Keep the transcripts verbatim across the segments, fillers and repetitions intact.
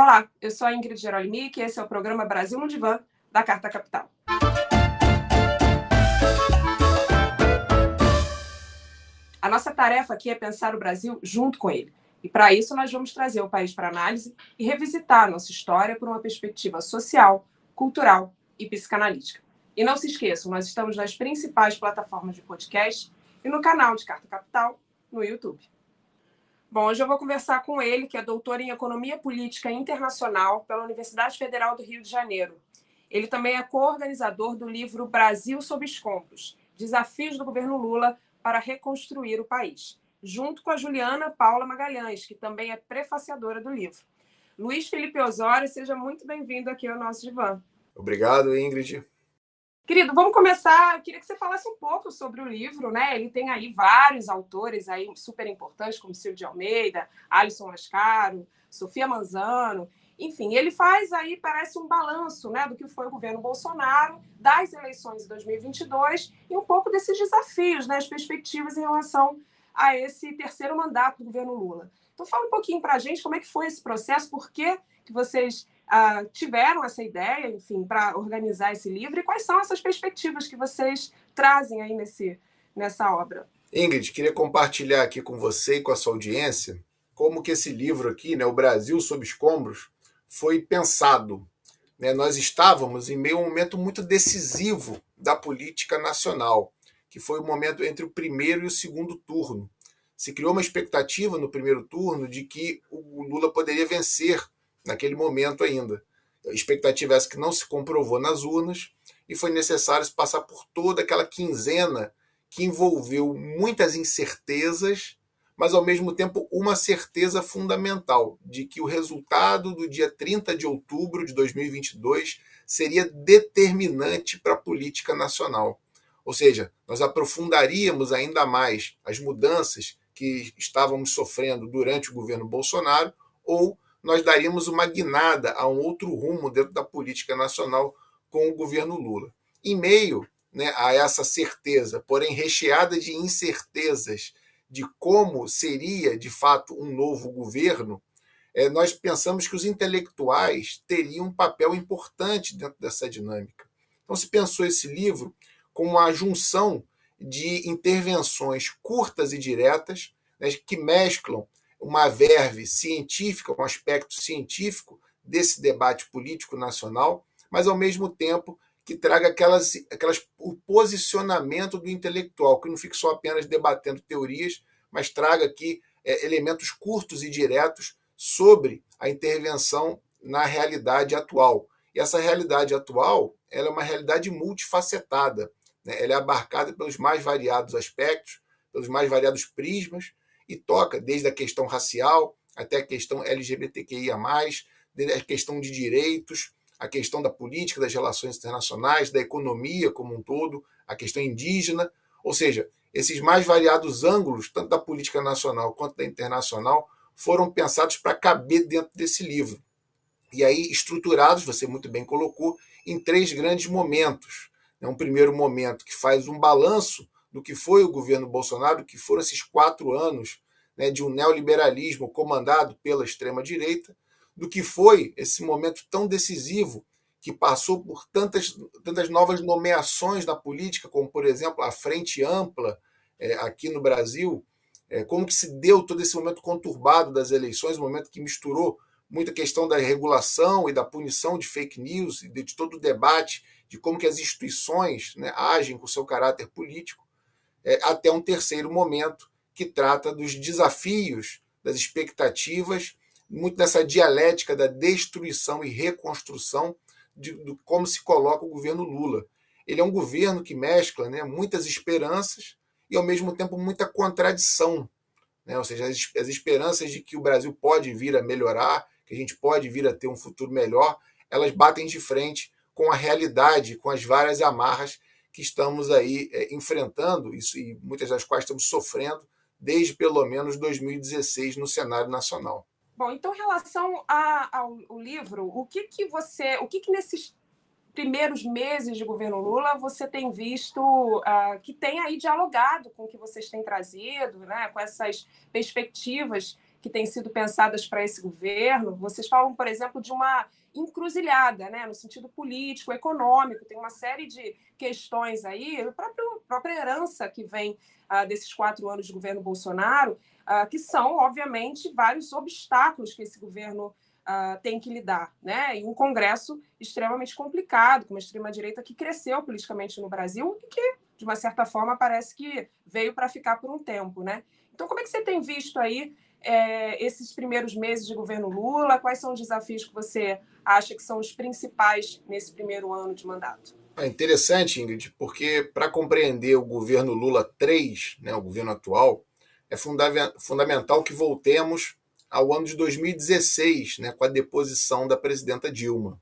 Olá, eu sou a Ingrid Gerolimich e esse é o programa Brasil no Divã, da Carta Capital. A nossa tarefa aqui é pensar o Brasil junto com ele. E para isso nós vamos trazer o país para análise e revisitar a nossa história por uma perspectiva social, cultural e psicanalítica. E não se esqueçam, nós estamos nas principais plataformas de podcast e no canal de Carta Capital no YouTube. Bom, hoje eu vou conversar com ele, que é doutor em Economia Política Internacional pela Universidade Federal do Rio de Janeiro. Ele também é co-organizador do livro Brasil sob escombros, Desafios do Governo Lula para Reconstruir o País, junto com a Juliana Paula Magalhães, que também é prefaciadora do livro. Luiz Felipe Osório, seja muito bem-vindo aqui ao nosso divã. Obrigado, Ingrid. Querido, vamos começar. Eu queria que você falasse um pouco sobre o livro, né? Ele tem aí vários autores aí super importantes, como Silvio de Almeida, Alysson Mascaro, Sofia Manzano. Enfim, ele faz aí, parece um balanço, né, do que foi o governo Bolsonaro, das eleições de dois mil e vinte e dois e um pouco desses desafios, né, as perspectivas em relação a esse terceiro mandato do governo Lula. Então, fala um pouquinho para a gente como é que foi esse processo, por que que vocês Uh, tiveram essa ideia, enfim, para organizar esse livro, e quais são essas perspectivas que vocês trazem aí nesse, nessa obra? Ingrid, queria compartilhar aqui com você e com a sua audiência como que esse livro aqui, né, o Brasil sob escombros, foi pensado. Né? Nós estávamos em meio a um momento muito decisivo da política nacional, que foi o momento entre o primeiro e o segundo turno. Se criou uma expectativa no primeiro turno de que o Lula poderia vencer naquele momento ainda. A expectativa é essa que não se comprovou nas urnas e foi necessário se passar por toda aquela quinzena que envolveu muitas incertezas, mas ao mesmo tempo uma certeza fundamental de que o resultado do dia trinta de outubro de dois mil e vinte e dois seria determinante para a política nacional. Ou seja, nós aprofundaríamos ainda mais as mudanças que estávamos sofrendo durante o governo Bolsonaro ou nós daríamos uma guinada a um outro rumo dentro da política nacional com o governo Lula. Em meio, né, a essa certeza, porém recheada de incertezas de como seria, de fato, um novo governo, é, nós pensamos que os intelectuais teriam um papel importante dentro dessa dinâmica. Então se pensou esse livro como a junção de intervenções curtas e diretas, né, que mesclam uma verve científica, um aspecto científico desse debate político nacional, mas ao mesmo tempo que traga aquelas, aquelas, o posicionamento do intelectual, que não fique só apenas debatendo teorias, mas traga aqui é, elementos curtos e diretos sobre a intervenção na realidade atual. E essa realidade atual ela é uma realidade multifacetada, né? Ela é abarcada pelos mais variados aspectos, pelos mais variados prismas, e toca desde a questão racial até a questão L G B T Q I A mais, desde a questão de direitos, a questão da política, das relações internacionais, da economia como um todo, a questão indígena. Ou seja, esses mais variados ângulos, tanto da política nacional quanto da internacional, foram pensados para caber dentro desse livro. E aí estruturados, você muito bem colocou, em três grandes momentos. Um primeiro momento que faz um balanço do que foi o governo Bolsonaro, que foram esses quatro anos, né, de um neoliberalismo comandado pela extrema-direita, do que foi esse momento tão decisivo que passou por tantas, tantas novas nomeações na política, como, por exemplo, a Frente Ampla é, aqui no Brasil, é, como que se deu todo esse momento conturbado das eleições, um momento que misturou muita questão da regulação e da punição de fake news, e de, de todo o debate de como que as instituições, né, agem com seu caráter político, até um terceiro momento que trata dos desafios, das expectativas, muito dessa dialética da destruição e reconstrução de, de como se coloca o governo Lula. Ele é um governo que mescla, né, muitas esperanças e, ao mesmo tempo, muita contradição. Né? Ou seja, as, as esperanças de que o Brasil pode vir a melhorar, que a gente pode vir a ter um futuro melhor, elas batem de frente com a realidade, com as várias amarras que estamos aí é, enfrentando, isso, e muitas das quais estamos sofrendo, desde pelo menos dois mil e dezesseis no cenário nacional. Bom, então, em relação a, ao, ao livro, o que, que você, o que, que nesses primeiros meses de governo Lula você tem visto uh, que tem aí dialogado com o que vocês têm trazido, né, com essas perspectivas que têm sido pensadas para esse governo, vocês falam, por exemplo, de uma encruzilhada, né, no sentido político, econômico, tem uma série de questões aí, a própria, a própria herança que vem ah, desses quatro anos de governo Bolsonaro, ah, que são, obviamente, vários obstáculos que esse governo Uh, tem que lidar, né? E um Congresso extremamente complicado, com uma extrema-direita que cresceu politicamente no Brasil e que, de uma certa forma, parece que veio para ficar por um tempo, né? Então, como é que você tem visto aí é, esses primeiros meses de governo Lula? Quais são os desafios que você acha que são os principais nesse primeiro ano de mandato? É interessante, Ingrid, porque para compreender o governo Lula três, né, o governo atual, é funda- fundamental que voltemos ao ano de dois mil e dezesseis, né, com a deposição da presidenta Dilma.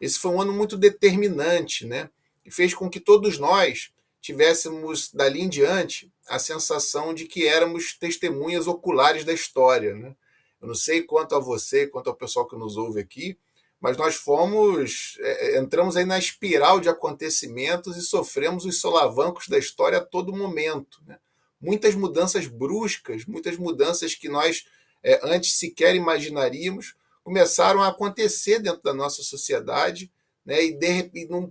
Esse foi um ano muito determinante, né, e fez com que todos nós tivéssemos, dali em diante, a sensação de que éramos testemunhas oculares da história, né? Eu não sei quanto a você, quanto ao pessoal que nos ouve aqui, mas nós fomos, é, entramos aí na espiral de acontecimentos e sofremos os solavancos da história a todo momento, né? Muitas mudanças bruscas, muitas mudanças que nós É, antes sequer imaginaríamos, começaram a acontecer dentro da nossa sociedade, né, e, de, e num,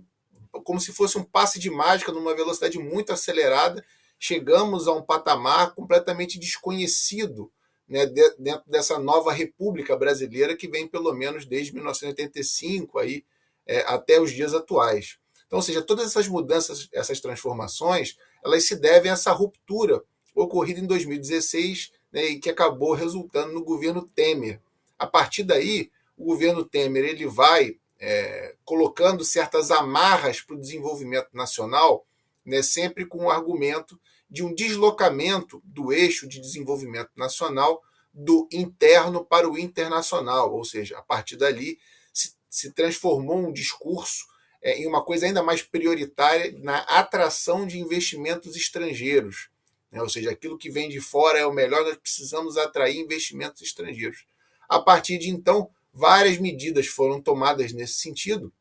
como se fosse um passe de mágica, numa velocidade muito acelerada, chegamos a um patamar completamente desconhecido, né, de, dentro dessa nova República Brasileira que vem pelo menos desde mil novecentos e oitenta e cinco aí, é, até os dias atuais. Então, ou seja, todas essas mudanças, essas transformações, elas se devem a essa ruptura ocorrida em dois mil e dezesseis, né, e que acabou resultando no governo Temer. A partir daí, o governo Temer ele vai é, colocando certas amarras para o desenvolvimento nacional, né, sempre com o argumento de um deslocamento do eixo de desenvolvimento nacional do interno para o internacional, ou seja, a partir dali se, se transformou um discurso é, em uma coisa ainda mais prioritária na atração de investimentos estrangeiros. Ou seja, aquilo que vem de fora é o melhor, nós precisamos atrair investimentos estrangeiros. A partir de então, várias medidas foram tomadas nesse sentido,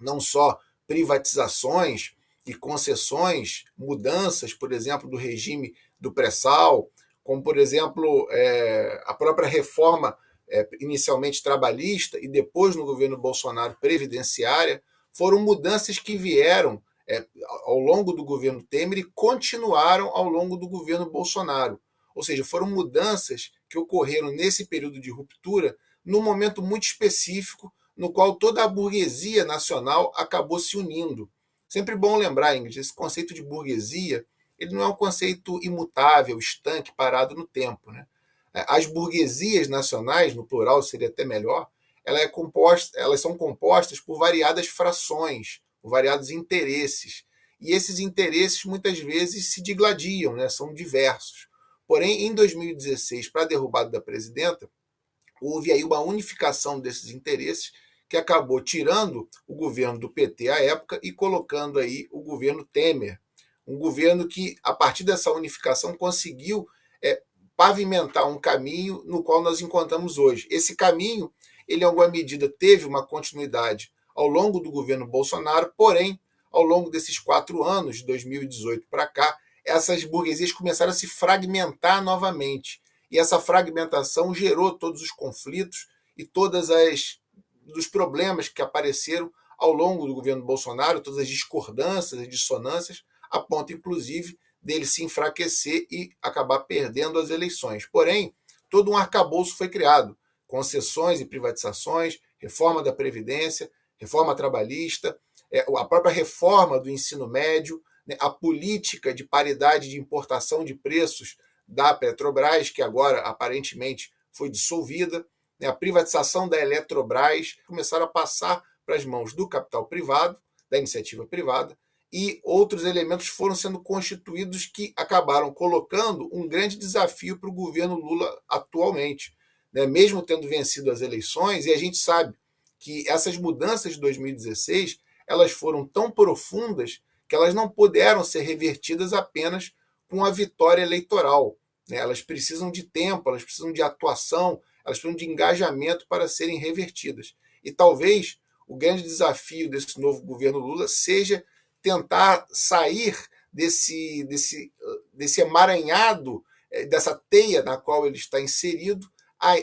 não só privatizações e concessões, mudanças, por exemplo, do regime do pré-sal, como, por exemplo, é, a própria reforma é, inicialmente trabalhista e depois no governo Bolsonaro previdenciária, foram mudanças que vieram É, ao longo do governo Temer e continuaram ao longo do governo Bolsonaro. Ou seja, foram mudanças que ocorreram nesse período de ruptura num momento muito específico no qual toda a burguesia nacional acabou se unindo. Sempre bom lembrar, Ingrid, esse conceito de burguesia ele não é um conceito imutável, estanque, parado no tempo, né? As burguesias nacionais, no plural seria até melhor, ela é composta, elas são compostas por variadas frações, variados interesses, e esses interesses muitas vezes se digladiam, né? São diversos. Porém, em dois mil e dezesseis, para a derrubada da presidenta, houve aí uma unificação desses interesses que acabou tirando o governo do P T à época e colocando aí o governo Temer, um governo que, a partir dessa unificação, conseguiu é, pavimentar um caminho no qual nós encontramos hoje. Esse caminho, ele, em alguma medida, teve uma continuidade ao longo do governo Bolsonaro, porém, ao longo desses quatro anos, de dois mil e dezoito para cá, essas burguesias começaram a se fragmentar novamente. E essa fragmentação gerou todos os conflitos e todas as dos problemas que apareceram ao longo do governo Bolsonaro, todas as discordâncias e dissonâncias, a ponto, inclusive, dele se enfraquecer e acabar perdendo as eleições. Porém, todo um arcabouço foi criado, concessões e privatizações, reforma da Previdência, reforma trabalhista, a própria reforma do ensino médio, a política de paridade de importação de preços da Petrobras, que agora aparentemente foi dissolvida, a privatização da Eletrobras, começaram a passar para as mãos do capital privado, da iniciativa privada, e outros elementos foram sendo constituídos que acabaram colocando um grande desafio para o governo Lula atualmente, mesmo tendo vencido as eleições, e a gente sabe que essas mudanças de dois mil e dezesseis elas foram tão profundas que elas não puderam ser revertidas apenas com a vitória eleitoral, né? Elas precisam de tempo, elas precisam de atuação, elas precisam de engajamento para serem revertidas. E talvez o grande desafio desse novo governo Lula seja tentar sair desse, desse, desse emaranhado, dessa teia na qual ele está inserido,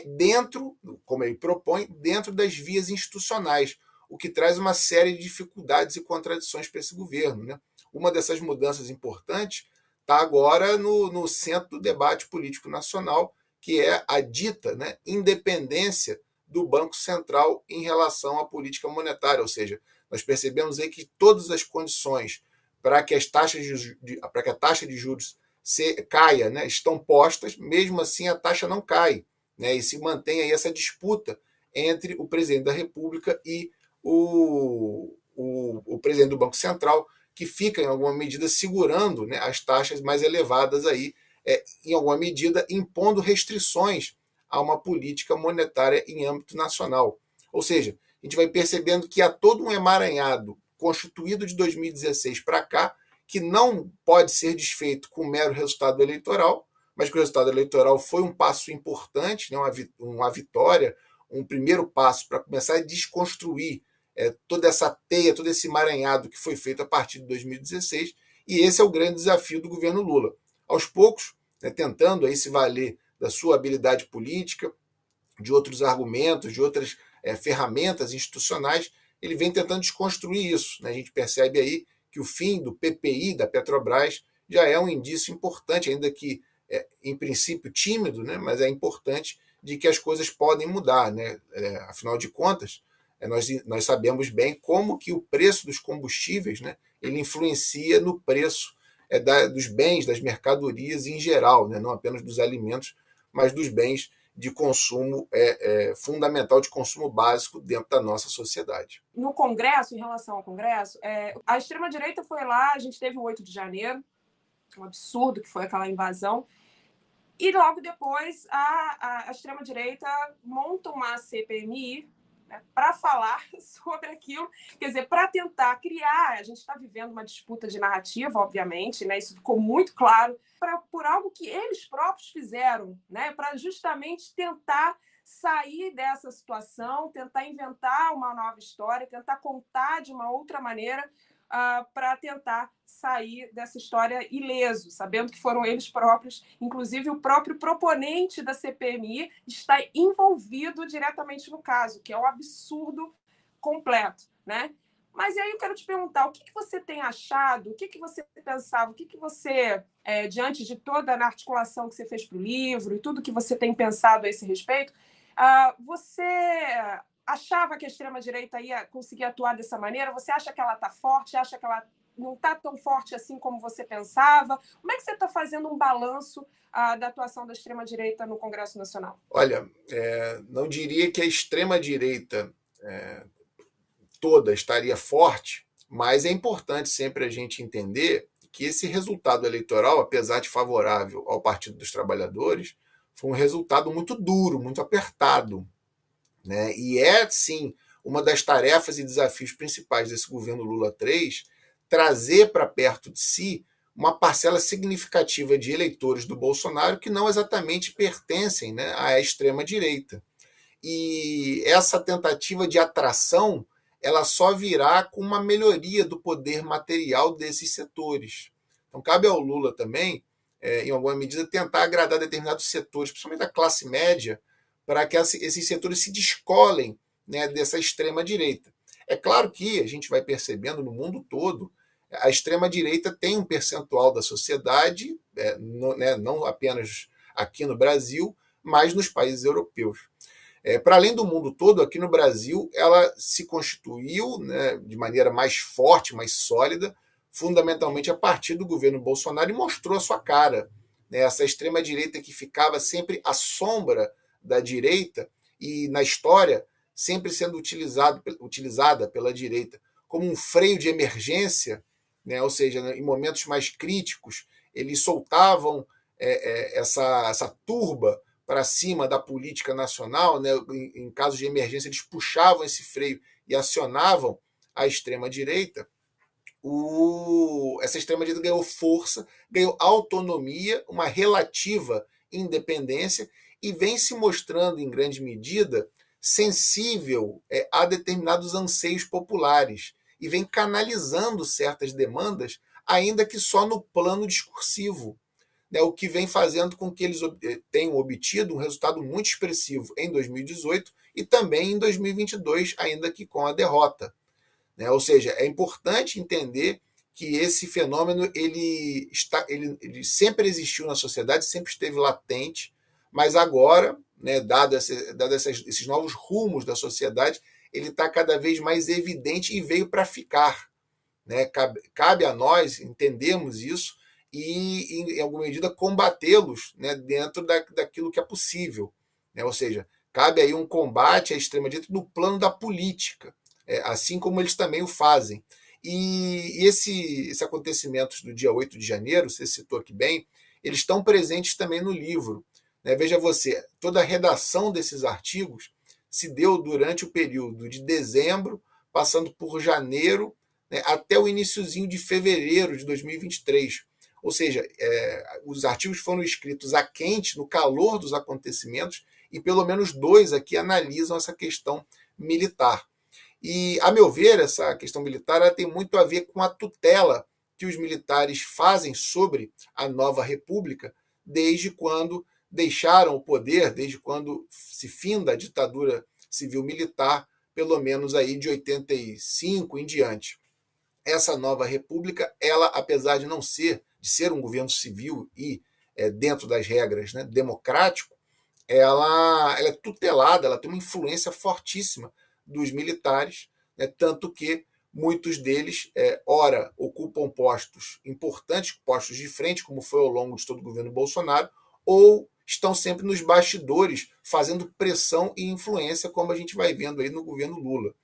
dentro, como ele propõe, dentro das vias institucionais, o que traz uma série de dificuldades e contradições para esse governo, né? Uma dessas mudanças importantes está agora no, no centro do debate político nacional, que é a dita, né, independência do Banco Central em relação à política monetária, ou seja, nós percebemos aí que todas as condições para que as taxas de, de, para que a taxa de juros se, caia, né, estão postas, mesmo assim a taxa não cai, né, e se mantém aí essa disputa entre o presidente da República e o, o, o presidente do Banco Central, que fica, em alguma medida, segurando, né, as taxas mais elevadas, aí, é, em alguma medida, impondo restrições a uma política monetária em âmbito nacional. Ou seja, a gente vai percebendo que há todo um emaranhado constituído de dois mil e dezesseis para cá, que não pode ser desfeito com mero resultado eleitoral, mas que o resultado eleitoral foi um passo importante, né, uma vitória, um primeiro passo para começar a desconstruir É, toda essa teia, todo esse emaranhado que foi feito a partir de dois mil e dezesseis, e esse é o grande desafio do governo Lula. Aos poucos, né, tentando aí se valer da sua habilidade política, de outros argumentos, de outras é, ferramentas institucionais, ele vem tentando desconstruir isso, né? A gente percebe aí que o fim do P P I da Petrobras já é um indício importante, ainda que é, em princípio tímido, né, mas é importante, de que as coisas podem mudar, né? É, afinal de contas, Nós, nós sabemos bem como que o preço dos combustíveis, né, ele influencia no preço é, da, dos bens, das mercadorias em geral, né, não apenas dos alimentos, mas dos bens de consumo é, é, fundamental, de consumo básico dentro da nossa sociedade. No Congresso, em relação ao Congresso, é, a extrema-direita foi lá, a gente teve o oito de janeiro, um absurdo que foi aquela invasão, e logo depois a, a, a extrema-direita monta uma C P M I, para falar sobre aquilo, quer dizer, para tentar criar, a gente está vivendo uma disputa de narrativa, obviamente, né? Isso ficou muito claro, pra, por algo que eles próprios fizeram, né? Para justamente tentar sair dessa situação, tentar inventar uma nova história, tentar contar de uma outra maneira, uh, para tentar sair dessa história ileso, sabendo que foram eles próprios, inclusive o próprio proponente da C P M I está envolvido diretamente no caso, que é um absurdo completo, né? Mas aí eu quero te perguntar, o que, que você tem achado, o que, que você pensava, o que, que você, é, diante de toda a articulação que você fez para o livro e tudo que você tem pensado a esse respeito, uh, você achava que a extrema-direita ia conseguir atuar dessa maneira? Você acha que ela está forte? Acha que ela não está tão forte assim como você pensava? Como é que você está fazendo um balanço ah, da atuação da extrema-direita no Congresso Nacional? Olha, é, não diria que a extrema-direita é, toda estaria forte, mas é importante sempre a gente entender que esse resultado eleitoral, apesar de favorável ao Partido dos Trabalhadores, foi um resultado muito duro, muito apertado, né? E é, sim, uma das tarefas e desafios principais desse governo Lula três, trazer para perto de si uma parcela significativa de eleitores do Bolsonaro que não exatamente pertencem, né, à extrema-direita. E essa tentativa de atração ela só virá com uma melhoria do poder material desses setores. Então, cabe ao Lula também, é, em alguma medida, tentar agradar determinados setores, principalmente a classe média, para que esses setores se descolem, né, dessa extrema-direita. É claro que a gente vai percebendo no mundo todo, a extrema-direita tem um percentual da sociedade, é, no, né, não apenas aqui no Brasil, mas nos países europeus. É, para além do mundo todo, aqui no Brasil, ela se constituiu, né, de maneira mais forte, mais sólida, fundamentalmente a partir do governo Bolsonaro, e mostrou a sua cara, né, essa extrema-direita que ficava sempre à sombra da direita e, na história, sempre sendo utilizado, utilizada pela direita como um freio de emergência, né? Ou seja, em momentos mais críticos, eles soltavam é, é, essa, essa turba para cima da política nacional, né? Em, em casos de emergência, eles puxavam esse freio e acionavam a extrema-direita. O, essa extrema-direita ganhou força, ganhou autonomia, uma relativa independência, e vem se mostrando, em grande medida, sensível é, a determinados anseios populares e vem canalizando certas demandas, ainda que só no plano discursivo. né, o que vem fazendo com que eles tenham obtido um resultado muito expressivo em dois mil e dezoito e também em dois mil e vinte e dois, ainda que com a derrota. Né? Ou seja, é importante entender que esse fenômeno ele está, ele, ele sempre existiu na sociedade, sempre esteve latente, mas agora, né, dado, essa, dado essas, esses novos rumos da sociedade, ele está cada vez mais evidente e veio para ficar. Né? Cabe, cabe a nós entendermos isso e, em, em alguma medida, combatê-los, né, dentro da, daquilo que é possível. Né? Ou seja, cabe aí um combate à extrema-direita no plano da política, é, assim como eles também o fazem. E esse, esse acontecimento do dia oito de janeiro, você citou aqui bem, eles estão presentes também no livro. Né? Veja você, toda a redação desses artigos se deu durante o período de dezembro, passando por janeiro, né, até o iniciozinho de fevereiro de dois mil e vinte e três. Ou seja, é, os artigos foram escritos a quente, no calor dos acontecimentos, e pelo menos dois aqui analisam essa questão militar. E, a meu ver, essa questão militar ela tem muito a ver com a tutela que os militares fazem sobre a nova república desde quando deixaram o poder, desde quando se finda a ditadura civil-militar, pelo menos aí de oitenta e cinco em diante. Essa nova república, ela, apesar de não ser, de ser um governo civil e é, dentro das regras, né, democrático, ela, ela é tutelada, ela tem uma influência fortíssima dos militares, né, tanto que muitos deles, é, ora, ocupam postos importantes, postos de frente, como foi ao longo de todo o governo Bolsonaro, ou estão sempre nos bastidores, fazendo pressão e influência, como a gente vai vendo aí no governo Lula.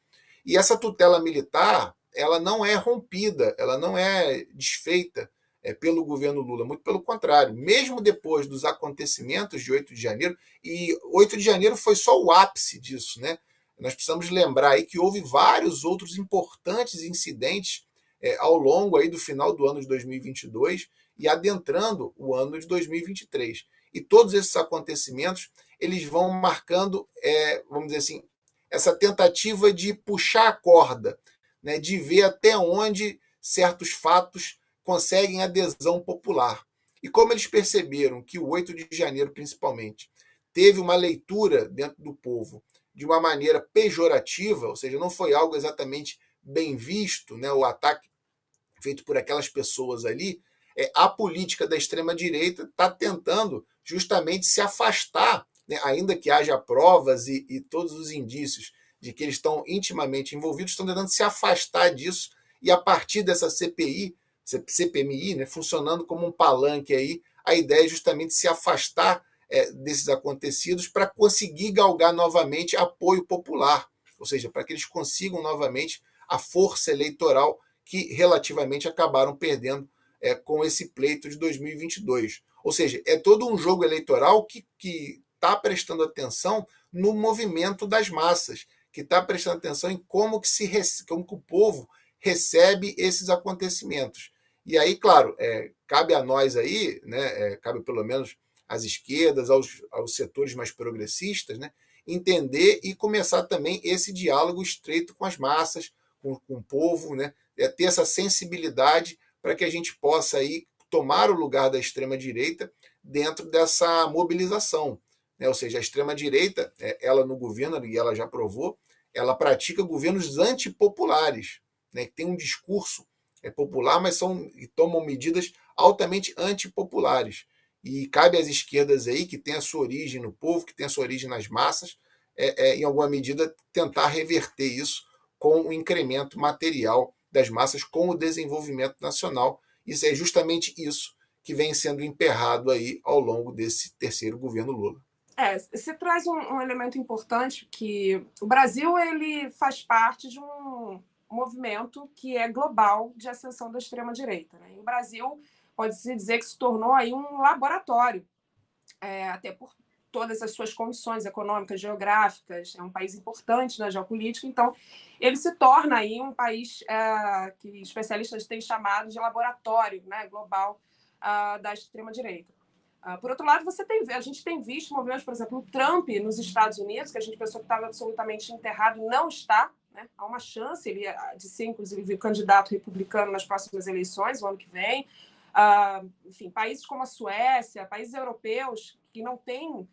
E essa tutela militar, ela não é rompida, ela não é desfeita é, pelo governo Lula, muito pelo contrário. Mesmo depois dos acontecimentos de oito de janeiro, e oito de janeiro foi só o ápice disso, né? Nós precisamos lembrar aí que houve vários outros importantes incidentes é, ao longo aí do final do ano de dois mil e vinte e dois e adentrando o ano de dois mil e vinte e três. E todos esses acontecimentos, eles vão marcando, é, vamos dizer assim, essa tentativa de puxar a corda, né, de ver até onde certos fatos conseguem adesão popular. E como eles perceberam que o oito de janeiro, principalmente, teve uma leitura dentro do povo de uma maneira pejorativa, ou seja, não foi algo exatamente bem visto, né, o ataque feito por aquelas pessoas ali, é, a política da extrema-direita está tentando justamente se afastar, né, ainda que haja provas e, e todos os indícios de que eles estão intimamente envolvidos, estão tentando se afastar disso, e a partir dessa C P I, C P M I, né, funcionando como um palanque aí, a ideia é justamente se afastar É, desses acontecidos para conseguir galgar novamente apoio popular, ou seja, para que eles consigam novamente a força eleitoral que relativamente acabaram perdendo é, com esse pleito de dois mil e vinte e dois. Ou seja, é todo um jogo eleitoral que que está prestando atenção no movimento das massas, que está prestando atenção em como que se como que o povo recebe esses acontecimentos. E aí, claro, é, cabe a nós aí, né, é, cabe pelo menos às esquerdas, aos, aos setores mais progressistas, né, entender e começar também esse diálogo estreito com as massas, com, com o povo, né, é ter essa sensibilidade para que a gente possa aí tomar o lugar da extrema-direita dentro dessa mobilização. Né? Ou seja, a extrema-direita, ela no governo, e ela já provou, ela pratica governos antipopulares, né, que tem um discurso é, popular, mas são, e tomam medidas altamente antipopulares. E cabe às esquerdas aí, que tem a sua origem no povo, que tem a sua origem nas massas, é, é, em alguma medida tentar reverter isso com o incremento material das massas, com o desenvolvimento nacional. Isso é justamente isso que vem sendo emperrado aí ao longo desse terceiro governo Lula. É, você traz um, um elemento importante, que o Brasil ele faz parte de um movimento que é global de ascensão da extrema-direita. Né? E o Brasil pode-se dizer que se tornou aí um laboratório, é, até por todas as suas condições econômicas, geográficas, é um país importante na geopolítica, então ele se torna aí um país é, que especialistas têm chamado de laboratório, né, global uh, da extrema-direita. Uh, por outro lado, você tem, a gente tem visto movimentos, por exemplo, o Trump nos Estados Unidos, que a gente pensou que estava absolutamente enterrado, não está, né? Há uma chance ele, de ser, inclusive, candidato republicano nas próximas eleições, o ano que vem. Uh, enfim, países como a Suécia, países europeus que não têm uh,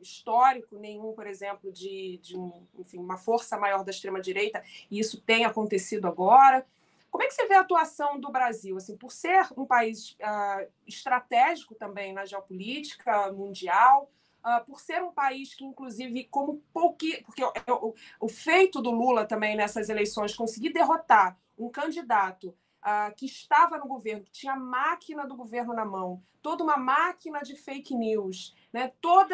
histórico nenhum, por exemplo, de, de um, enfim, uma força maior da extrema-direita, e isso tem acontecido agora. Como é que você vê a atuação do Brasil? Assim, por ser um país uh, estratégico também na geopolítica mundial, Uh, por ser um país que, inclusive, como pouquinho... Porque o, o, o feito do Lula também nessas eleições, conseguir derrotar um candidato uh, que estava no governo, que tinha a máquina do governo na mão, toda uma máquina de fake news, né? Todo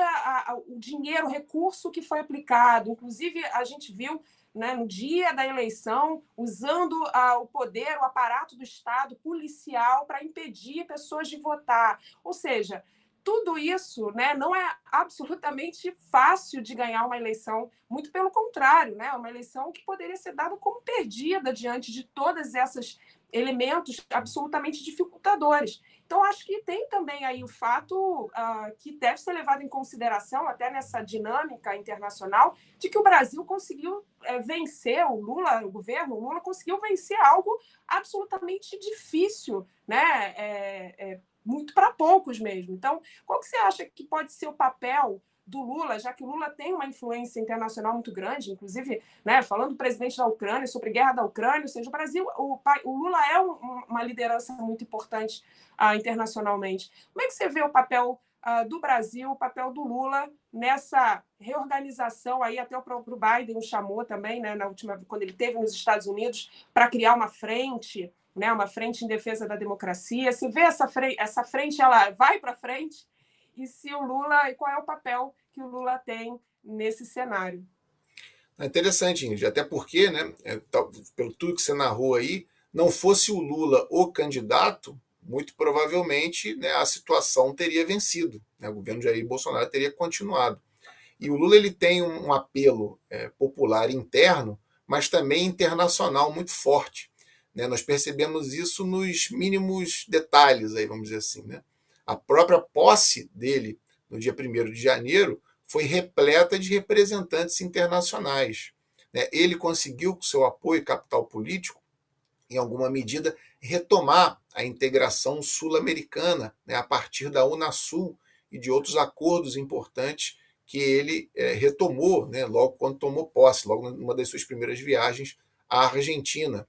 o dinheiro, o recurso que foi aplicado. Inclusive, a gente viu, né, no dia da eleição, usando uh, o poder, o aparato do Estado policial para impedir pessoas de votar. Ou seja... Tudo isso, né, não é absolutamente fácil de ganhar uma eleição, muito pelo contrário, né, uma eleição que poderia ser dada como perdida diante de todos esses elementos absolutamente dificultadores. Então, acho que tem também aí o fato uh, que deve ser levado em consideração, até nessa dinâmica internacional, de que o Brasil conseguiu é, vencer o Lula, o governo, o Lula conseguiu vencer algo absolutamente difícil, né, é, é, muito para poucos mesmo. Então, qual que você acha que pode ser o papel do Lula, já que o Lula tem uma influência internacional muito grande, inclusive, né, falando do presidente da Ucrânia, sobre a guerra da Ucrânia, ou seja, o Brasil, o, o Lula é um, uma liderança muito importante uh, internacionalmente. Como é que você vê o papel uh, do Brasil, o papel do Lula nessa reorganização aí, até o próprio Biden o chamou também, né, na última, quando ele esteve nos Estados Unidos, para criar uma frente... Né, uma frente em defesa da democracia. Se vê essa frente, essa frente ela vai para frente, e se o Lula, e qual é o papel que o Lula tem nesse cenário? É interessante, Ingrid, até porque, né, pelo tudo que você narrou aí, não fosse o Lula o candidato, muito provavelmente, né, a situação teria vencido, né, o governo Jair Bolsonaro teria continuado. E o Lula ele tem um apelo é, popular interno, mas também internacional muito forte. Né, nós percebemos isso nos mínimos detalhes, aí, vamos dizer assim. Né? A própria posse dele, no dia primeiro de janeiro, foi repleta de representantes internacionais. Né? Ele conseguiu, com seu apoio e capital político, em alguma medida, retomar a integração sul-americana, né, a partir da Unasul e de outros acordos importantes que ele é, retomou, né, logo quando tomou posse, logo numa das suas primeiras viagens à Argentina.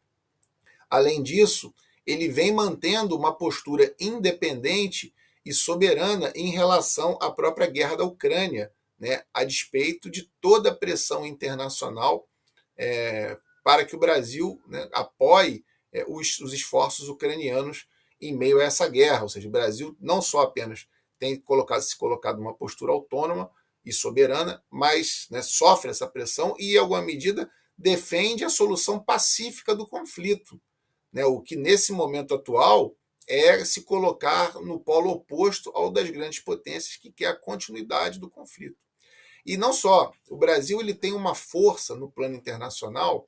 Além disso, ele vem mantendo uma postura independente e soberana em relação à própria guerra da Ucrânia, né, a despeito de toda a pressão internacional é, para que o Brasil, né, apoie é, os, os esforços ucranianos em meio a essa guerra. Ou seja, o Brasil não só apenas tem colocado, se colocado numa postura autônoma e soberana, mas, né, sofre essa pressão e, em alguma medida, defende a solução pacífica do conflito. Né, o que nesse momento atual é se colocar no polo oposto ao das grandes potências, que quer a continuidade do conflito. E não só, o Brasil ele tem uma força no plano internacional,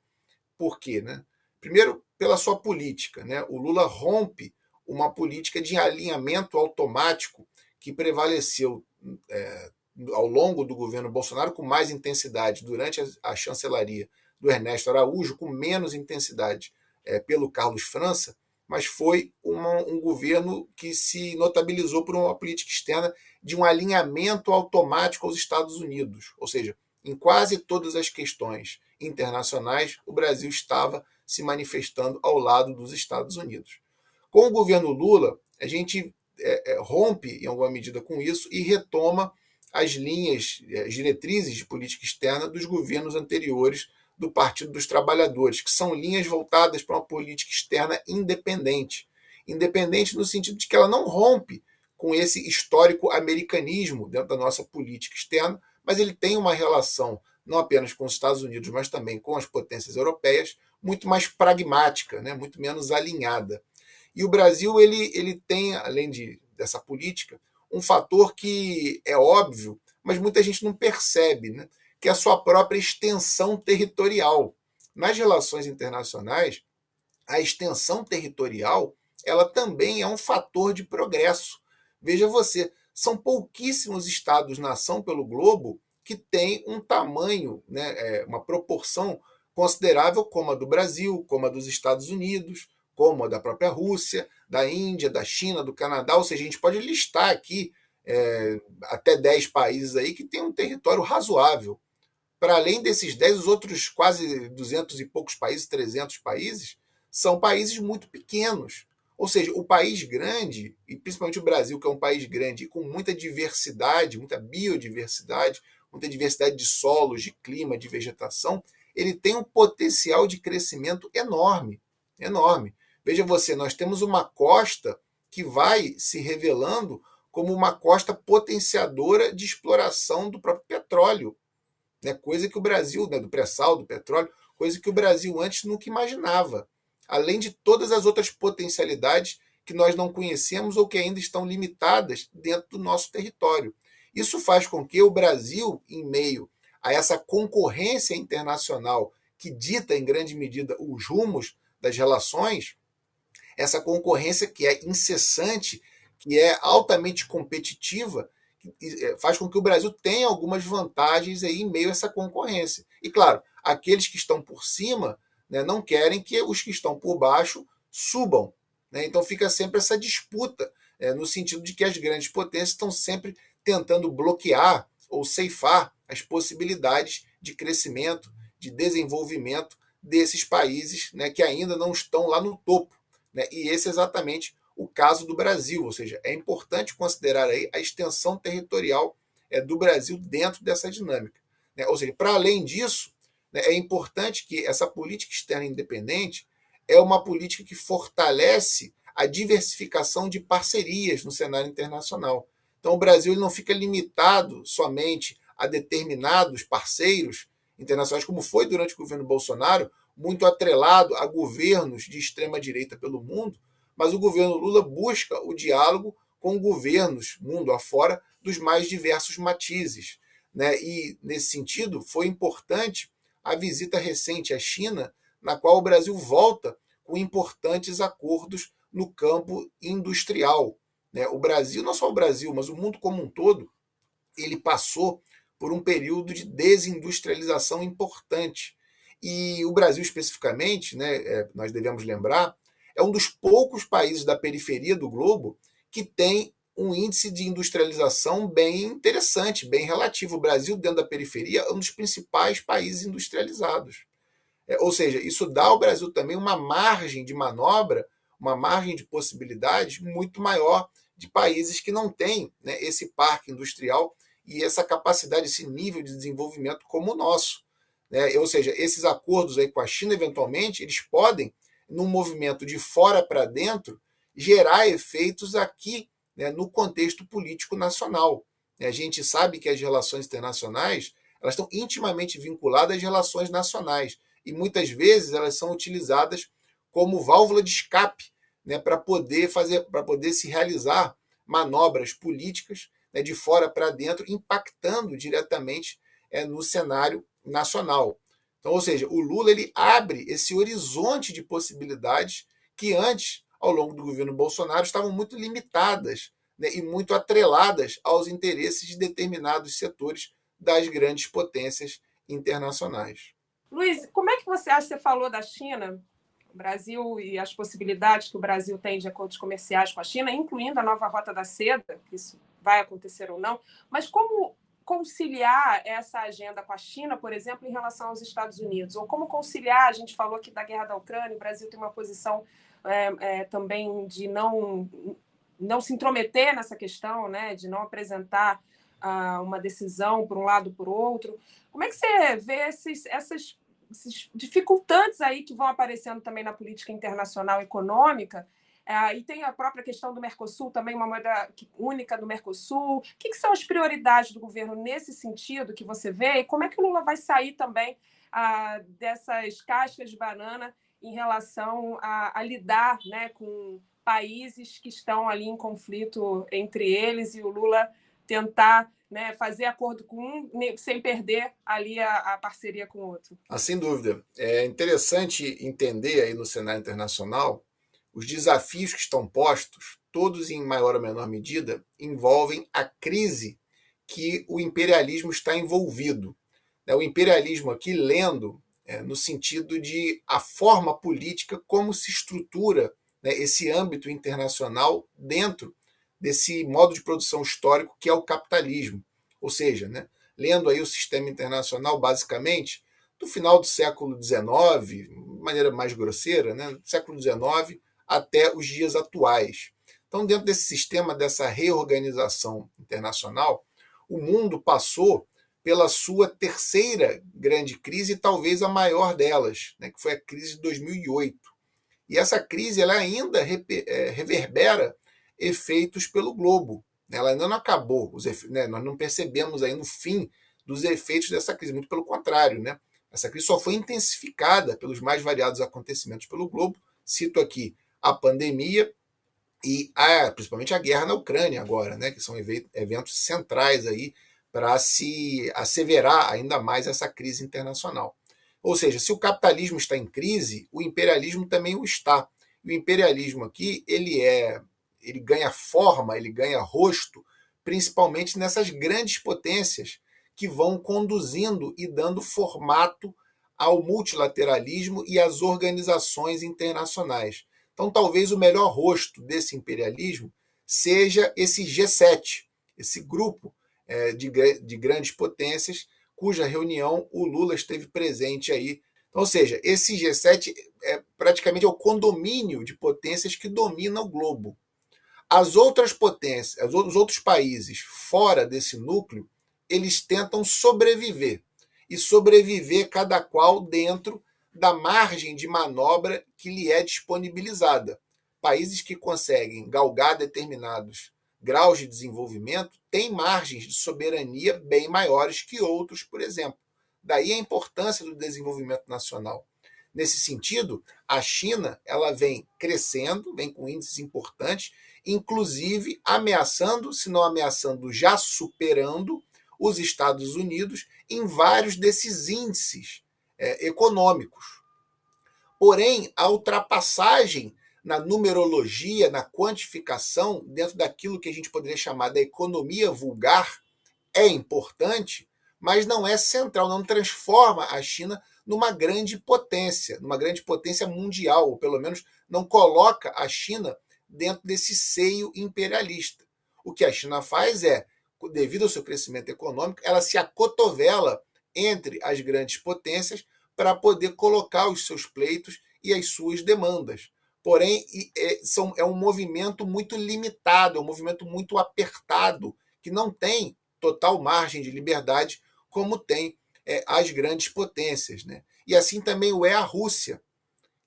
por quê? Né? Primeiro, pela sua política. Né? O Lula rompe uma política de alinhamento automático que prevaleceu é, ao longo do governo Bolsonaro com mais intensidade durante a, a chancelaria do Ernesto Araújo, com menos intensidade É, pelo Carlos França, mas foi uma, um governo que se notabilizou por uma política externa de um alinhamento automático aos Estados Unidos. Ou seja, em quase todas as questões internacionais, o Brasil estava se manifestando ao lado dos Estados Unidos. Com o governo Lula, a gente é, rompe, em alguma medida, com isso e retoma as linhas, as diretrizes de política externa dos governos anteriores do Partido dos Trabalhadores, que são linhas voltadas para uma política externa independente. Independente no sentido de que ela não rompe com esse histórico americanismo dentro da nossa política externa, mas ele tem uma relação não apenas com os Estados Unidos, mas também com as potências europeias, muito mais pragmática, né? Muito menos alinhada. E o Brasil ele, ele tem, além de, dessa política, um fator que é óbvio, mas muita gente não percebe, né? Que é a sua própria extensão territorial. Nas relações internacionais, a extensão territorial ela também é um fator de progresso. Veja você, são pouquíssimos estados-nação pelo globo que têm um tamanho, né, é, uma proporção considerável como a do Brasil, como a dos Estados Unidos, como a da própria Rússia, da Índia, da China, do Canadá, ou seja, a gente pode listar aqui é, até dez países aí que tem um território razoável. Para além desses dez, os outros quase duzentos e poucos países, trezentos países, são países muito pequenos. Ou seja, o país grande, e principalmente o Brasil, que é um país grande, com muita diversidade, muita biodiversidade, muita diversidade de solos, de clima, de vegetação, ele tem um potencial de crescimento enorme, enorme. Veja você, nós temos uma costa que vai se revelando como uma costa potenciadora de exploração do próprio petróleo, né? Coisa que o Brasil, né, do pré-sal, do petróleo, coisa que o Brasil antes nunca imaginava, além de todas as outras potencialidades que nós não conhecemos ou que ainda estão limitadas dentro do nosso território. Isso faz com que o Brasil, em meio a essa concorrência internacional que dita, em grande medida, os rumos das relações, essa concorrência que é incessante, que é altamente competitiva, faz com que o Brasil tenha algumas vantagens aí em meio a essa concorrência. E, claro, aqueles que estão por cima, né, não querem que os que estão por baixo subam, né? Então fica sempre essa disputa, é, no sentido de que as grandes potências estão sempre tentando bloquear ou ceifar as possibilidades de crescimento, de desenvolvimento desses países, né, que ainda não estão lá no topo, né? E esse é exatamente o caso do Brasil, ou seja, é importante considerar aí a extensão territorial é, do Brasil dentro dessa dinâmica, né? Ou seja, para além disso, é importante que essa política externa independente é uma política que fortalece a diversificação de parcerias no cenário internacional. Então, o Brasil ele não fica limitado somente a determinados parceiros internacionais, como foi durante o governo Bolsonaro, muito atrelado a governos de extrema-direita pelo mundo, mas o governo Lula busca o diálogo com governos, mundo afora, dos mais diversos matizes, né? E, nesse sentido, foi importante a visita recente à China, na qual o Brasil volta com importantes acordos no campo industrial, né? O Brasil, não só o Brasil, mas o mundo como um todo, ele passou por um período de desindustrialização importante. E o Brasil, especificamente, né, é, nós devemos lembrar, é um dos poucos países da periferia do globo que tem um índice de industrialização bem interessante, bem relativo. O Brasil, dentro da periferia, é um dos principais países industrializados. É, ou seja, isso dá ao Brasil também uma margem de manobra, uma margem de possibilidades muito maior de países que não têm, né, esse parque industrial e essa capacidade, esse nível de desenvolvimento como o nosso, né? Ou seja, esses acordos aí com a China, eventualmente, eles podem, num movimento de fora para dentro, gerar efeitos aqui, né, no contexto político nacional. A gente sabe que as relações internacionais elas estão intimamente vinculadas às relações nacionais e muitas vezes elas são utilizadas como válvula de escape, né, para poder fazer, para poder se realizar manobras políticas, né, de fora para dentro, impactando diretamente é, no cenário nacional. Então, ou seja, o Lula ele abre esse horizonte de possibilidades que antes, ao longo do governo Bolsonaro, estavam muito limitadas, né, e muito atreladas aos interesses de determinados setores das grandes potências internacionais. Luiz, como é que você acha, você falou da China, o Brasil e as possibilidades que o Brasil tem de acordos comerciais com a China, incluindo a nova Rota da Seda, que isso vai acontecer ou não, mas como conciliar essa agenda com a China, por exemplo, em relação aos Estados Unidos? Ou como conciliar, a gente falou aqui da guerra da Ucrânia, o Brasil tem uma posição É, é, também de não, não se intrometer nessa questão, né, de não apresentar ah, uma decisão por um lado ou por outro. Como é que você vê esses, essas, esses dificultantes aí que vão aparecendo também na política internacional econômica? Ah, e tem a própria questão do Mercosul também, uma moeda única do Mercosul. O que, que são as prioridades do governo nesse sentido que você vê? E como é que o Lula vai sair também ah, dessas cascas de banana em relação a, a lidar, né, com países que estão ali em conflito entre eles e o Lula tentar, né, fazer acordo com um sem perder ali a, a parceria com o outro? Ah, sem dúvida. É interessante entender aí no cenário internacional os desafios que estão postos, todos em maior ou menor medida, envolvem a crise que o imperialismo está envolvido. O imperialismo aqui, lendo é, no sentido de a forma política como se estrutura, né, esse âmbito internacional dentro desse modo de produção histórico que é o capitalismo. Ou seja, né, lendo aí o sistema internacional, basicamente, do final do século dezenove, de maneira mais grosseira, né, século dezenove até os dias atuais. Então, dentro desse sistema, dessa reorganização internacional, o mundo passou pela sua terceira grande crise, talvez a maior delas, né, que foi a crise de dois mil e oito. E essa crise ela ainda reverbera efeitos pelo globo. Ela ainda não acabou, os efe... né, nós não percebemos ainda o fim dos efeitos dessa crise, muito pelo contrário, né? Essa crise só foi intensificada pelos mais variados acontecimentos pelo globo. Cito aqui a pandemia e a, principalmente a guerra na Ucrânia agora, né, que são eventos centrais aí para se asseverar ainda mais essa crise internacional. Ou seja, se o capitalismo está em crise, o imperialismo também o está. E o imperialismo aqui, ele é, ele ganha forma, ele ganha rosto, principalmente nessas grandes potências que vão conduzindo e dando formato ao multilateralismo e às organizações internacionais. Então, talvez o melhor rosto desse imperialismo seja esse G sete, esse grupo é, de, de grandes potências, cuja reunião o Lula esteve presente aí. Então, ou seja, esse G sete é praticamente é o condomínio de potências que domina o globo. As outras potências, os outros países fora desse núcleo, eles tentam sobreviver, e sobreviver cada qual dentro da margem de manobra que lhe é disponibilizada. Países que conseguem galgar determinados graus de desenvolvimento têm margens de soberania bem maiores que outros, por exemplo. Daí a importância do desenvolvimento nacional. Nesse sentido, a China ela vem crescendo, vem com índices importantes, inclusive ameaçando, se não ameaçando, já superando os Estados Unidos em vários desses índices é, econômicos. Porém, a ultrapassagem na numerologia, na quantificação, dentro daquilo que a gente poderia chamar da economia vulgar, é importante, mas não é central, não transforma a China numa grande potência, numa grande potência mundial, ou pelo menos não coloca a China dentro desse seio imperialista. O que a China faz é, devido ao seu crescimento econômico, ela se acotovela entre as grandes potências para poder colocar os seus pleitos e as suas demandas. Porém, é um movimento muito limitado, é um movimento muito apertado, que não tem total margem de liberdade como tem as grandes potências, né? E assim também o é a Rússia,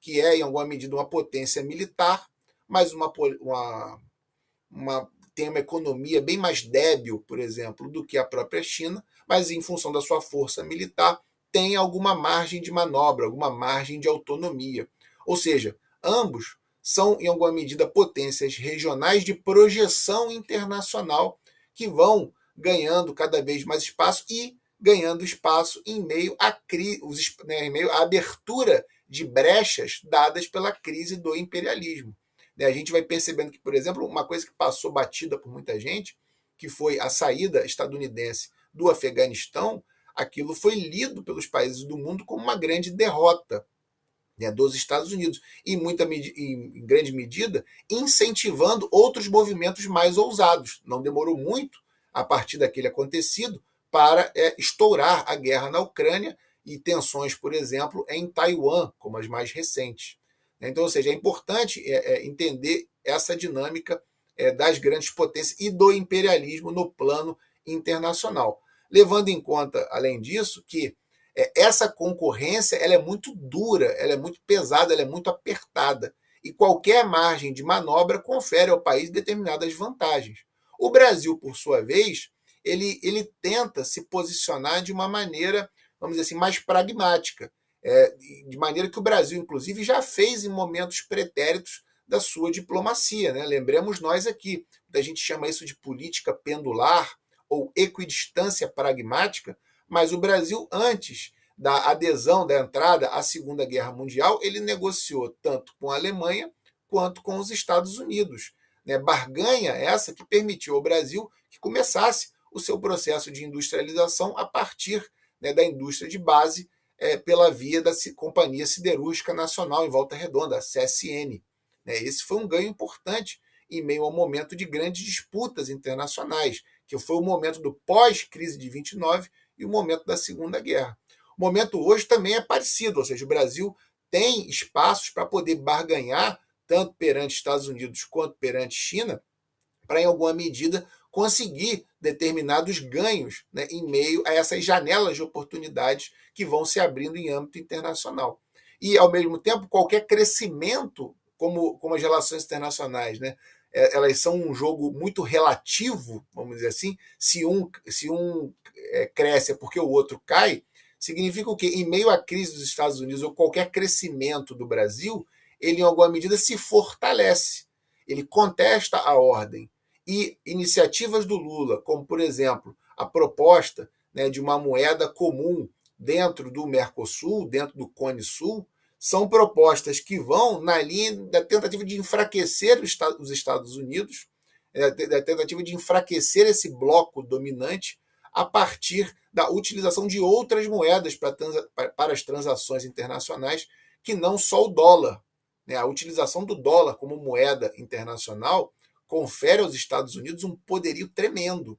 que é, em alguma medida, uma potência militar, mas uma... uma, uma tem uma economia bem mais débil, por exemplo, do que a própria China, mas em função da sua força militar, tem alguma margem de manobra, alguma margem de autonomia. Ou seja, ambos são, em alguma medida, potências regionais de projeção internacional que vão ganhando cada vez mais espaço e ganhando espaço em meio à, cri os, né, em meio à abertura de brechas dadas pela crise do imperialismo. A gente vai percebendo que, por exemplo, uma coisa que passou batida por muita gente, que foi a saída estadunidense do Afeganistão, aquilo foi lido pelos países do mundo como uma grande derrota, né, dos Estados Unidos, e muita, em grande medida incentivando outros movimentos mais ousados. Não demorou muito, a partir daquele acontecido, para é, estourar a guerra na Ucrânia e tensões, por exemplo, em Taiwan, como as mais recentes. Então, ou seja, é importante entender essa dinâmica das grandes potências e do imperialismo no plano internacional. Levando em conta, além disso, que essa concorrência ela é muito dura, ela é muito pesada, ela é muito apertada. E qualquer margem de manobra confere ao país determinadas vantagens. O Brasil, por sua vez, ele, ele tenta se posicionar de uma maneira, vamos dizer assim, mais pragmática. É, de maneira que o Brasil, inclusive, já fez em momentos pretéritos da sua diplomacia, né? Lembremos nós aqui, a gente chama isso de política pendular ou equidistância pragmática, mas o Brasil, antes da adesão, da entrada à Segunda Guerra Mundial, ele negociou tanto com a Alemanha quanto com os Estados Unidos, né? Barganha essa que permitiu ao Brasil que começasse o seu processo de industrialização a partir, né, da indústria de base é, pela via da Companhia Siderúrgica Nacional em Volta Redonda, a C S N. Né? Esse foi um ganho importante em meio ao momento de grandes disputas internacionais, que foi o momento do pós-crise de vinte e nove e o momento da Segunda Guerra. O momento hoje também é parecido, ou seja, o Brasil tem espaços para poder barganhar, tanto perante Estados Unidos quanto perante China, para, em alguma medida, conseguir determinados ganhos, né, em meio a essas janelas de oportunidades que vão se abrindo em âmbito internacional. E, ao mesmo tempo, qualquer crescimento, como, como as relações internacionais, né, elas são um jogo muito relativo, vamos dizer assim, se um, se um é, cresce é porque o outro cai, significa o quê? Em meio à crise dos Estados Unidos ou qualquer crescimento do Brasil, ele, em alguma medida, se fortalece, ele contesta a ordem. E iniciativas do Lula, como, por exemplo, a proposta, né, de uma moeda comum dentro do Mercosul, dentro do Cone Sul, são propostas que vão na linha da tentativa de enfraquecer os Estados Unidos, da tentativa de enfraquecer esse bloco dominante a partir da utilização de outras moedas para, transa para as transações internacionais, que não só o dólar. Né? A utilização do dólar como moeda internacional confere aos Estados Unidos um poderio tremendo.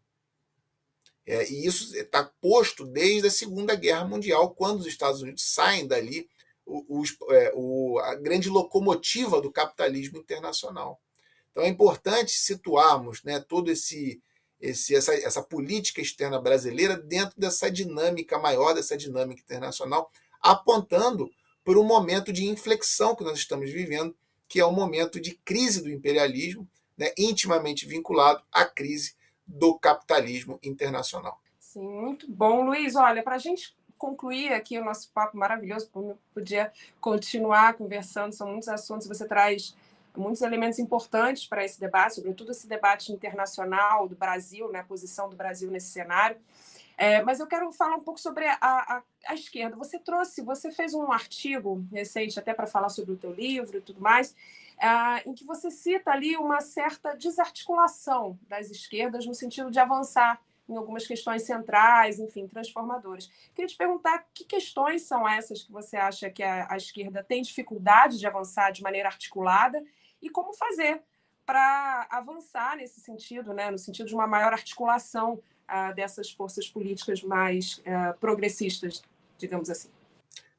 É, e isso está posto desde a Segunda Guerra Mundial, quando os Estados Unidos saem dali O, o, é, o, a grande locomotiva do capitalismo internacional. Então é importante situarmos, né, todo esse, esse essa, essa política externa brasileira dentro dessa dinâmica maior, dessa dinâmica internacional, apontando por um momento de inflexão que nós estamos vivendo, que é um momento de crise do imperialismo, né, intimamente vinculado à crise do capitalismo internacional. Sim, muito bom, Luiz. Olha, para a gente concluir aqui o nosso papo maravilhoso, porque eu podia continuar conversando, são muitos assuntos, você traz muitos elementos importantes para esse debate, sobretudo esse debate internacional do Brasil, né, a posição do Brasil nesse cenário. É, mas eu quero falar um pouco sobre a, a, a esquerda. Você trouxe, você fez um artigo recente até para falar sobre o teu livro e tudo mais, é, em que você cita ali uma certa desarticulação das esquerdas no sentido de avançar em algumas questões centrais, enfim, transformadoras. Queria te perguntar que questões são essas que você acha que a, a esquerda tem dificuldade de avançar de maneira articulada e como fazer para avançar nesse sentido, né, no sentido de uma maior articulação uh, dessas forças políticas mais uh, progressistas, digamos assim.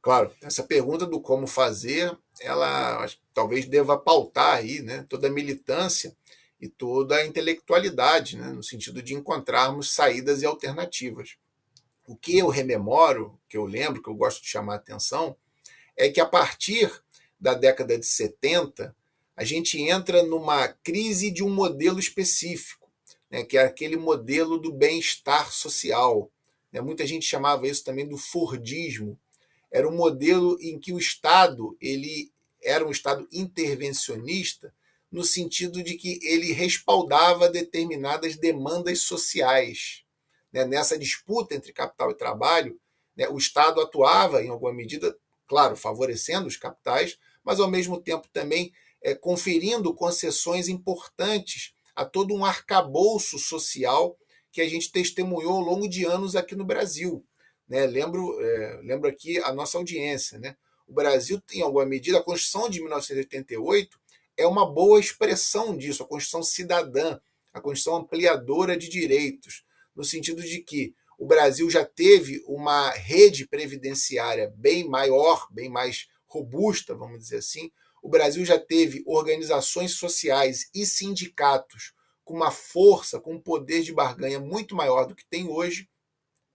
Claro, essa pergunta do como fazer, ela talvez deva pautar aí, né, toda a militância e toda a intelectualidade, né, no sentido de encontrarmos saídas e alternativas. O que eu rememoro, que eu lembro, que eu gosto de chamar a atenção, é que a partir da década de setenta, a gente entra numa crise de um modelo específico, né, que é aquele modelo do bem-estar social. Né, muita gente chamava isso também do fordismo. Era um modelo em que o Estado ele era um Estado intervencionista, no sentido de que ele respaldava determinadas demandas sociais. Nessa disputa entre capital e trabalho, o Estado atuava, em alguma medida, claro, favorecendo os capitais, mas, ao mesmo tempo, também conferindo concessões importantes a todo um arcabouço social que a gente testemunhou ao longo de anos aqui no Brasil. Lembro, lembro aqui a nossa audiência. O Brasil, em alguma medida, a Constituição de mil novecentos e oitenta e oito é uma boa expressão disso, a Constituição cidadã, a Constituição ampliadora de direitos, no sentido de que o Brasil já teve uma rede previdenciária bem maior, bem mais robusta, vamos dizer assim. O Brasil já teve organizações sociais e sindicatos com uma força, com um poder de barganha muito maior do que tem hoje,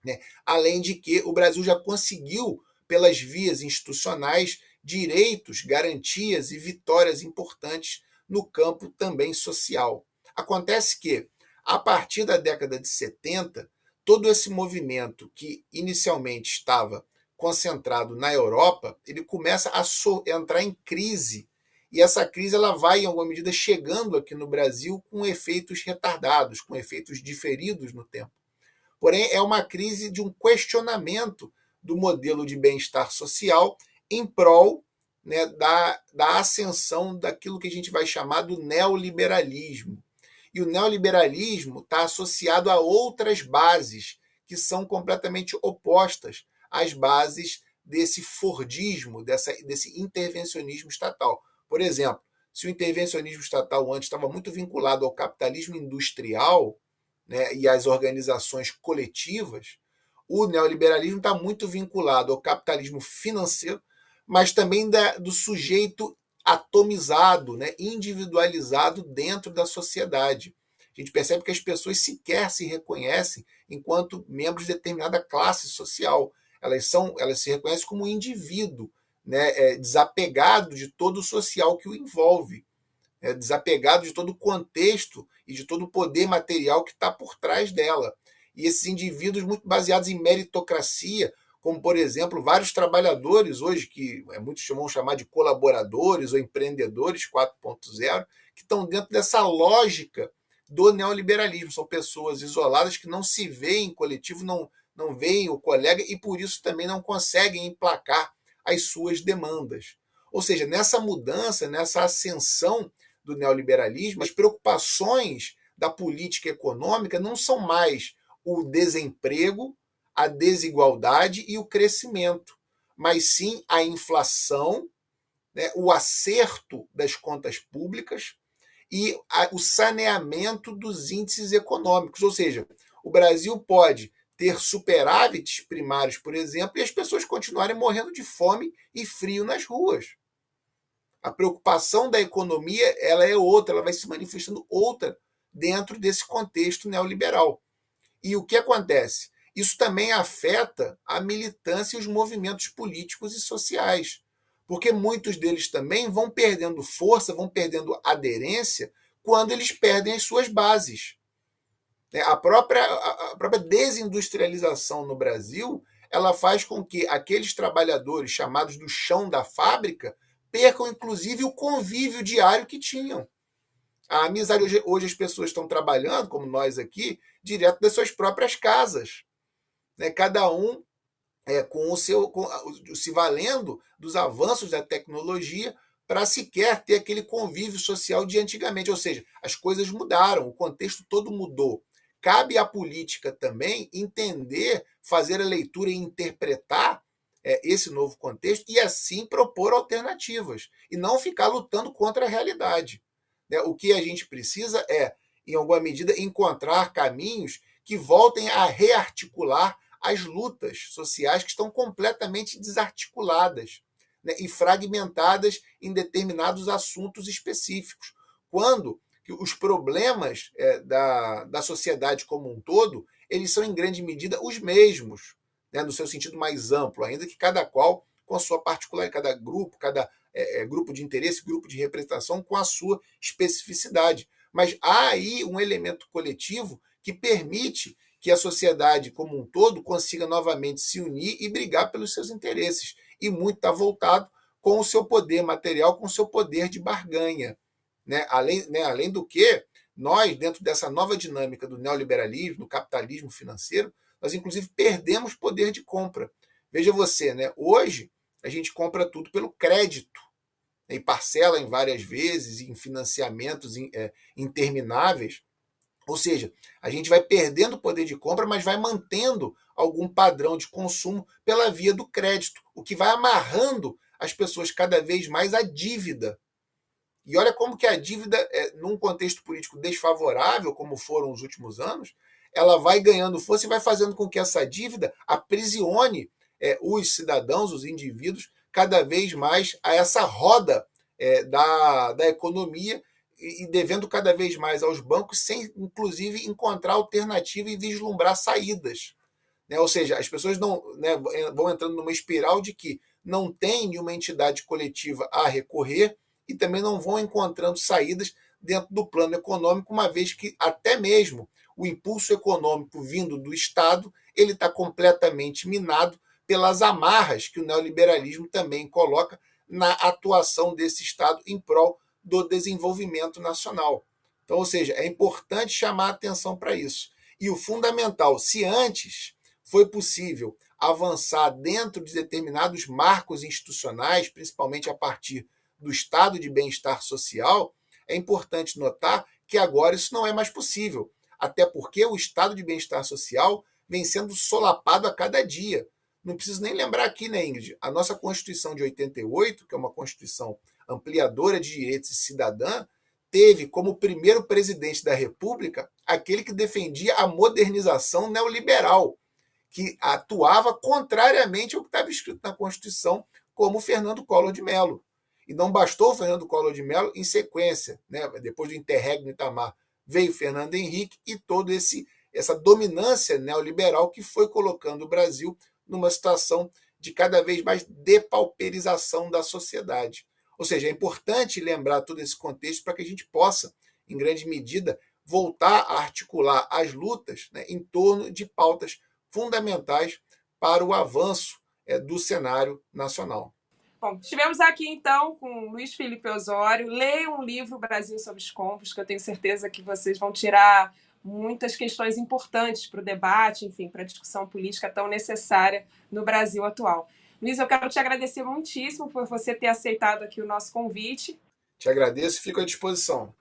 né? Além de que o Brasil já conseguiu, pelas vias institucionais, direitos, garantias e vitórias importantes no campo também social. Acontece que, a partir da década de setenta, todo esse movimento que inicialmente estava concentrado na Europa, ele começa a so- entrar em crise. E essa crise ela vai, em alguma medida, chegando aqui no Brasil com efeitos retardados, com efeitos diferidos no tempo. Porém, é uma crise de um questionamento do modelo de bem-estar social em prol, né, da, da ascensão daquilo que a gente vai chamar do neoliberalismo. E o neoliberalismo está associado a outras bases que são completamente opostas às bases desse fordismo, dessa, desse intervencionismo estatal. Por exemplo, se o intervencionismo estatal antes estava muito vinculado ao capitalismo industrial, né, e às organizações coletivas, o neoliberalismo está muito vinculado ao capitalismo financeiro, mas também da, do sujeito atomizado, né, individualizado dentro da sociedade. A gente percebe que as pessoas sequer se reconhecem enquanto membros de determinada classe social. Elas, são, elas se reconhecem como um indivíduo, né, é, desapegado de todo o social que o envolve, é, desapegado de todo o contexto e de todo o poder material que está por trás dela. E esses indivíduos muito baseados em meritocracia, como, por exemplo, vários trabalhadores hoje, que muitos vão chamar de colaboradores ou empreendedores quatro ponto zero, que estão dentro dessa lógica do neoliberalismo. São pessoas isoladas que não se veem em coletivo, não, não veem o colega e, por isso, também não conseguem emplacar as suas demandas. Ou seja, nessa mudança, nessa ascensão do neoliberalismo, as preocupações da política econômica não são mais o desemprego, a desigualdade e o crescimento, mas sim a inflação, né, o acerto das contas públicas e a, o saneamento dos índices econômicos. Ou seja, o Brasil pode ter superávites primários, por exemplo, e as pessoas continuarem morrendo de fome e frio nas ruas. A preocupação da economia, ela é outra, ela vai se manifestando outra dentro desse contexto neoliberal. E o que acontece? Isso também afeta a militância e os movimentos políticos e sociais, porque muitos deles também vão perdendo força, vão perdendo aderência quando eles perdem as suas bases. A própria, a própria desindustrialização no Brasil, ela faz com que aqueles trabalhadores chamados do chão da fábrica percam, inclusive, o convívio diário que tinham. A amizade, hoje, hoje as pessoas estão trabalhando, como nós aqui, direto das suas próprias casas, né? Cada um é, com o seu, com, se valendo dos avanços da tecnologia para sequer ter aquele convívio social de antigamente. Ou seja, as coisas mudaram, o contexto todo mudou. Cabe à política também entender, fazer a leitura e interpretar é, esse novo contexto e, assim, propor alternativas e não ficar lutando contra a realidade. O que a gente precisa é, em alguma medida, encontrar caminhos que voltem a rearticular as lutas sociais que estão completamente desarticuladas, né, e fragmentadas em determinados assuntos específicos, quando os problemas é, da, da sociedade como um todo, eles são, em grande medida, os mesmos, né, no seu sentido mais amplo, ainda que cada qual com a sua particularidade, cada grupo, cada É, grupo de interesse, grupo de representação, com a sua especificidade. Mas há aí um elemento coletivo que permite que a sociedade como um todo consiga novamente se unir e brigar pelos seus interesses. E muito está voltado com o seu poder material, com o seu poder de barganha, né? Além, né? Além do que, nós, dentro dessa nova dinâmica do neoliberalismo, do capitalismo financeiro, nós, inclusive, perdemos poder de compra. Veja você, né? Hoje, a gente compra tudo pelo crédito, né, e parcela em várias vezes, em financiamentos in, é, intermináveis. Ou seja, a gente vai perdendo poder de compra, mas vai mantendo algum padrão de consumo pela via do crédito, o que vai amarrando as pessoas cada vez mais à dívida. E olha como que a dívida, é, num contexto político desfavorável, como foram os últimos anos, ela vai ganhando força e vai fazendo com que essa dívida aprisione É, os cidadãos, os indivíduos, cada vez mais a essa roda é, da, da economia e, e devendo cada vez mais aos bancos, sem, inclusive, encontrar alternativa e vislumbrar saídas, né? Ou seja, as pessoas não, né, vão entrando numa espiral de que não tem nenhuma entidade coletiva a recorrer e também não vão encontrando saídas dentro do plano econômico, uma vez que até mesmo o impulso econômico vindo do Estado, ele está completamente minado pelas amarras que o neoliberalismo também coloca na atuação desse Estado em prol do desenvolvimento nacional. Então, ou seja, é importante chamar a atenção para isso. E o fundamental, se antes foi possível avançar dentro de determinados marcos institucionais, principalmente a partir do Estado de bem-estar social, é importante notar que agora isso não é mais possível, até porque o Estado de bem-estar social vem sendo solapado a cada dia. Não preciso nem lembrar aqui, né, Ingrid? A nossa Constituição de oitenta e oito, que é uma Constituição ampliadora de direitos e cidadã, teve como primeiro presidente da República aquele que defendia a modernização neoliberal, que atuava contrariamente ao que estava escrito na Constituição, como Fernando Collor de Mello. E não bastou o Fernando Collor de Mello em sequência, né? Depois do interregno Itamar, veio Fernando Henrique e toda essa dominância neoliberal que foi colocando o Brasil numa situação de cada vez mais depauperização da sociedade. Ou seja, é importante lembrar todo esse contexto para que a gente possa, em grande medida, voltar a articular as lutas, né, em torno de pautas fundamentais para o avanço é, do cenário nacional. Bom, estivemos aqui, então, com Luiz Felipe Osório. Leiam um livro, Brasil sob escombros, que eu tenho certeza que vocês vão tirar muitas questões importantes para o debate, enfim, para a discussão política tão necessária no Brasil atual. Luiz, eu quero te agradecer muitíssimo por você ter aceitado aqui o nosso convite. Te agradeço e fico à disposição.